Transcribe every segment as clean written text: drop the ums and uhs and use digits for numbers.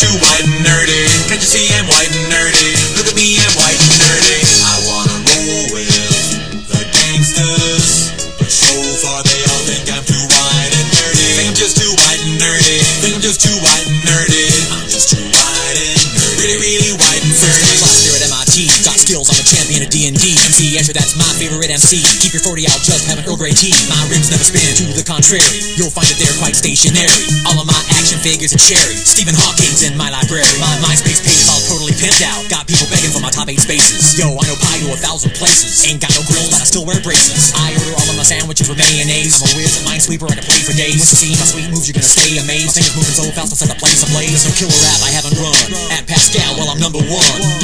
to white and nerdy. Can't you see I'm white and nerdy? Look at me, I'm white and nerdy. I wanna roll with the gangsters, but so far they all think I'm too white and nerdy. Think I'm just too white and nerdy. Think I'm just too white and nerdy. I'm just too white and nerdy. Really, really white and nerdy. First class here at MIT. Got skills, I'm a champion of D&D. MC Escher, that's my favorite MC. Keep your 40 out, just have an Earl Grey tea. My rims never spin, to the contrary. You'll find that they're quite stationary. All of my figures and cherry, Stephen Hawking's in my library. My MySpace page is all totally pimped out. Got people begging for my top 8 spaces. Yo, I know pie to 1,000 places. Ain't got no grills, but I still wear braces. I order all of my sandwiches with mayonnaise. I'm a whiz, a minesweeper, I can play for days. Once you see my sweet moves, you're gonna stay amazed. My fingers moving so fast, I'll set the place ablaze. There's no killer app I haven't run. At Pascal, well, I'm #1.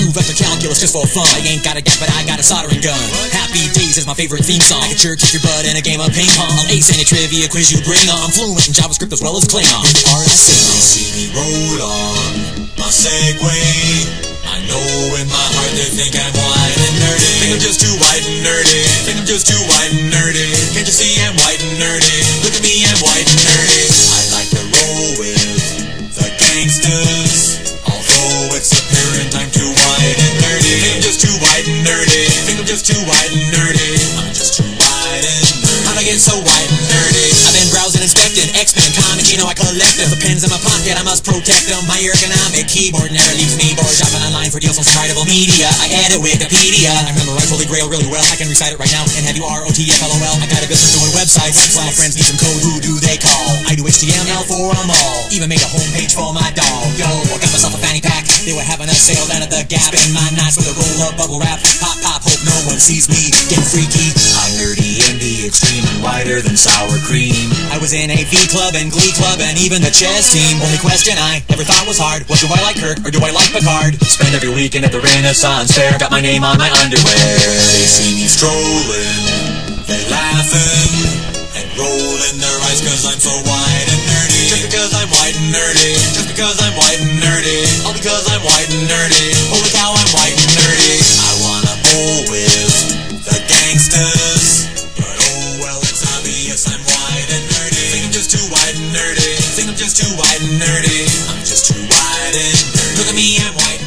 Do vector calculus just for fun. I ain't got a gap, but I got a soldering gun. Happy Days is my favorite theme song. I can sure kick your butt in a game of ping pong. I'll ace any trivia quiz you bring on. I'm fluent in JavaScript as well as Klingon. See me roll on my Segway. I know in my heart they think I'm white and nerdy. Think I'm just too white and nerdy. Think I'm just too white and nerdy. Can't you see I'm white and nerdy? Look at me, I'm white and nerdy. I like to roll with the gangsters, although it's apparent I'm too white and nerdy. Think I'm just too white and nerdy. Think I'm just too white and nerdy. I'm just too white and nerdy. How'd I get so white and nerdy? I've been browsing, inspecting X-Men comics, you know I collect them. The pens in my pocket, I must protect them. My ergonomic keyboard never leaves me bored. Shopping online for deals on charitable media, I edit Wikipedia. I memorize Holy Grail really well. I can recite it right now and have you ROTFLOL. I got a business doing websites. My friends need some code, who do they call? I do HTML for them all. Even made a homepage for my doll. Yo, I got myself a fanny pack. They were having a sale down at the Gap. Spend my nights with a roll of bubble wrap. Pop, pop, hope no one sees me get freaky. I'm nerdy and the extreme and whiter than sour cream. I was in AV club and glee club and even the chess team. Only question I never thought was hard was, do I like Kirk or do I like Picard? Spend every weekend at the Renaissance Fair. Got my name on my underwear. They see me strolling, they're laughing and rolling their eyes cause I'm so white and nerdy. Just because I'm white and nerdy. Just because I'm white and nerdy. All because I'm white and nerdy. Holy cow, I'm white and nerdy. I wanna roll with the gangsters, but oh well, it's obvious I'm white and nerdy. Think I'm just too white and nerdy. I'm just too white and nerdy. I'm just too white and nerdy. Look at me, I'm white and